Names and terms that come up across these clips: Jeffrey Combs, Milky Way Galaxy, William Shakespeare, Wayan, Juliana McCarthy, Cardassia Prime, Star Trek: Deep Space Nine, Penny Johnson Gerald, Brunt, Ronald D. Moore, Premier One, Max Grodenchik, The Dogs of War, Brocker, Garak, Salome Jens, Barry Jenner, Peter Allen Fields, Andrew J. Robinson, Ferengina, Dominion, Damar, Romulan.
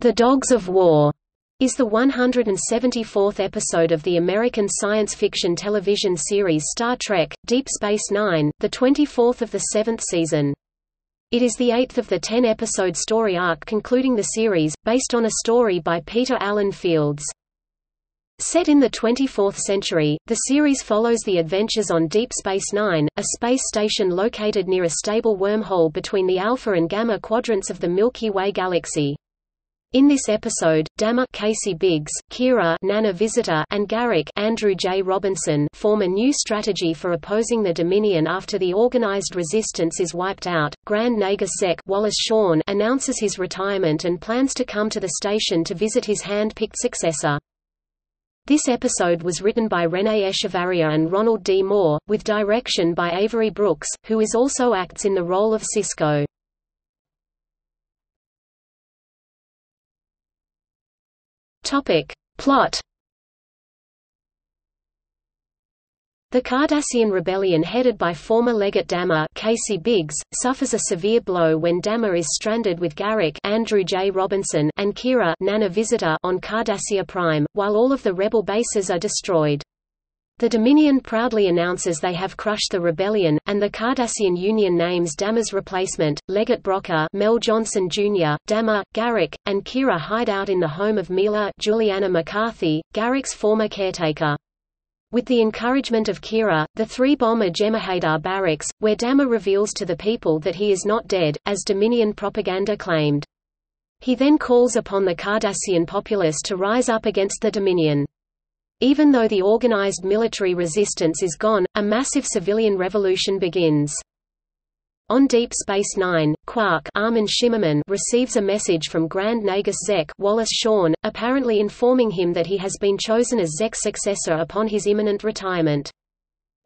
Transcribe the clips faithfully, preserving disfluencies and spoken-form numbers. The Dogs of War is the one hundred seventy-fourth episode of the American science fiction television series Star Trek: Deep Space Nine, the twenty-fourth of the seventh season. It is the eighth of the ten-episode story arc concluding the series, based on a story by Peter Allen Fields. Set in the twenty-fourth century, the series follows the adventures on Deep Space Nine, a space station located near a stable wormhole between the Alpha and Gamma quadrants of the Milky Way Galaxy. In this episode, Damar, Casey Biggs, Kira, Nana Visitor, and Garak, Andrew J. Robinson, form a new strategy for opposing the Dominion after the organized resistance is wiped out. Grand Nagus Zek, Wallace Shawn, announces his retirement and plans to come to the station to visit his hand-picked successor. This episode was written by René Echevarria and Ronald D. Moore, with direction by Avery Brooks, who is also acts in the role of Cisco. Topic. Plot. The Cardassian rebellion headed by former legate Damar, Casey Biggs, suffers a severe blow when Damar is stranded with Garak, Andrew J. Robinson, and Kira, Nana Visitor, on Cardassia Prime, while all of the rebel bases are destroyed. The Dominion proudly announces they have crushed the rebellion, and the Cardassian Union names Damar's replacement, Legate Brocker Mel Johnson Junior Damar, Garak, and Kira hide out in the home of Mila Juliana McCarthy, Garak's former caretaker. With the encouragement of Kira, the three bomb a Jemahadar barracks, where Damar reveals to the people that he is not dead, as Dominion propaganda claimed. He then calls upon the Cardassian populace to rise up against the Dominion. Even though the organized military resistance is gone, a massive civilian revolution begins. On Deep Space Nine, Quark Armin Shimmerman receives a message from Grand Nagus Zek Wallace Shawn, apparently informing him that he has been chosen as Zek's successor upon his imminent retirement.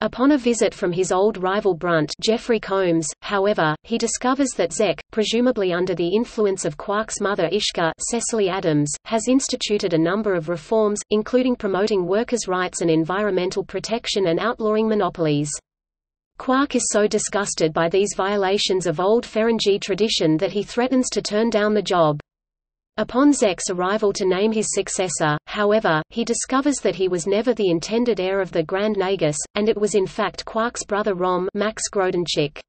Upon a visit from his old rival Brunt Jeffrey Combs, however, he discovers that Zek, presumably under the influence of Quark's mother Ishka Cecily Adams, has instituted a number of reforms, including promoting workers' rights and environmental protection and outlawing monopolies. Quark is so disgusted by these violations of old Ferengi tradition that he threatens to turn down the job. Upon Zek's arrival to name his successor, however, he discovers that he was never the intended heir of the Grand Nagus, and it was in fact Quark's brother Rom Max Grodenchik.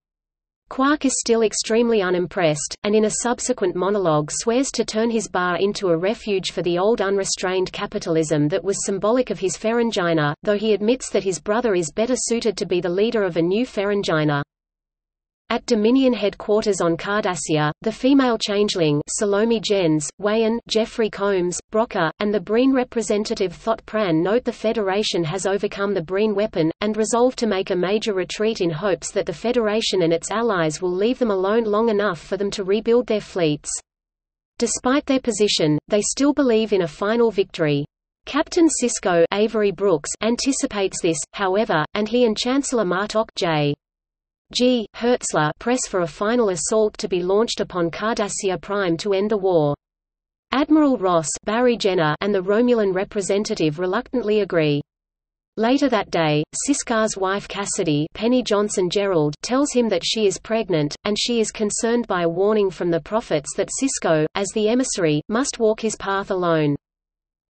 Quark is still extremely unimpressed, and in a subsequent monologue swears to turn his bar into a refuge for the old unrestrained capitalism that was symbolic of his Ferengina, though he admits that his brother is better suited to be the leader of a new Ferengina. At Dominion headquarters on Cardassia, the female changeling Salome Jens, Wayan, Jeffrey Combs, Brocker, and the Breen representative Thot Pran note the Federation has overcome the Breen weapon, and resolve to make a major retreat in hopes that the Federation and its allies will leave them alone long enough for them to rebuild their fleets. Despite their position, they still believe in a final victory. Captain Cisco Avery Brooks anticipates this, however, and he and Chancellor Martok J. G. Hertzler press for a final assault to be launched upon Cardassia Prime to end the war. Admiral Ross Barry Jenner and the Romulan representative reluctantly agree. Later that day, Sisko's wife Cassidy Penny Johnson Gerald tells him that she is pregnant, and she is concerned by a warning from the prophets that Cisco, as the emissary, must walk his path alone.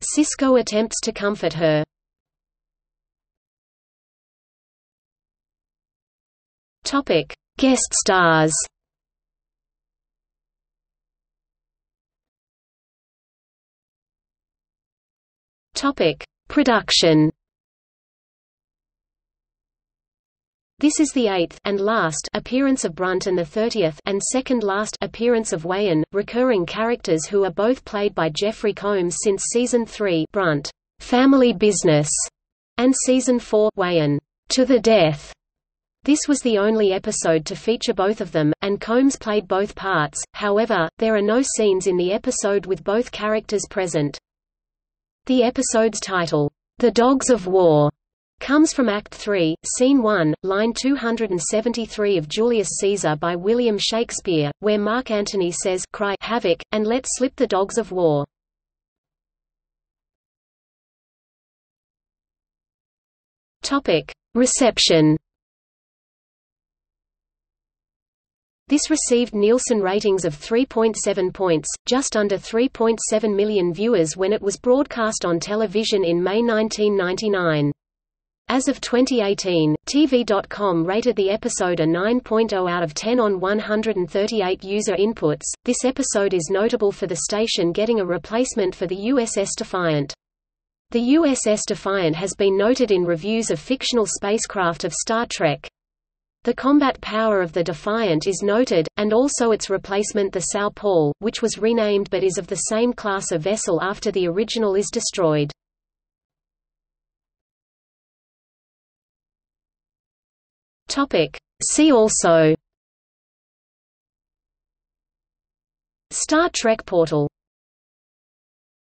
Cisco attempts to comfort her. Topic: Guest stars. Topic: Production. This is the eighth and last appearance of Brunt and the thirtieth and second last appearance of Wayan, recurring characters who are both played by Jeffrey Combs since season three, Brunt, Family Business, and season four, Wayan, To the Death. This was the only episode to feature both of them, and Combs played both parts, however, there are no scenes in the episode with both characters present. The episode's title, The Dogs of War, comes from Act three, Scene one, line two hundred seventy-three of Julius Caesar by William Shakespeare, where Mark Antony says, "Cry havoc, and let slip the dogs of war." Reception. This received Nielsen ratings of three point seven points, just under three point seven million viewers when it was broadcast on television in May nineteen ninety-nine. As of twenty eighteen, T V dot com rated the episode a nine point zero out of ten on one hundred thirty-eight user inputs. This episode is notable for the station getting a replacement for the U S S Defiant. The U S S Defiant has been noted in reviews of fictional spacecraft of Star Trek. The combat power of the Defiant is noted, and also its replacement, the Sao Paul, which was renamed but is of the same class of vessel after the original is destroyed. See also: Star Trek Portal.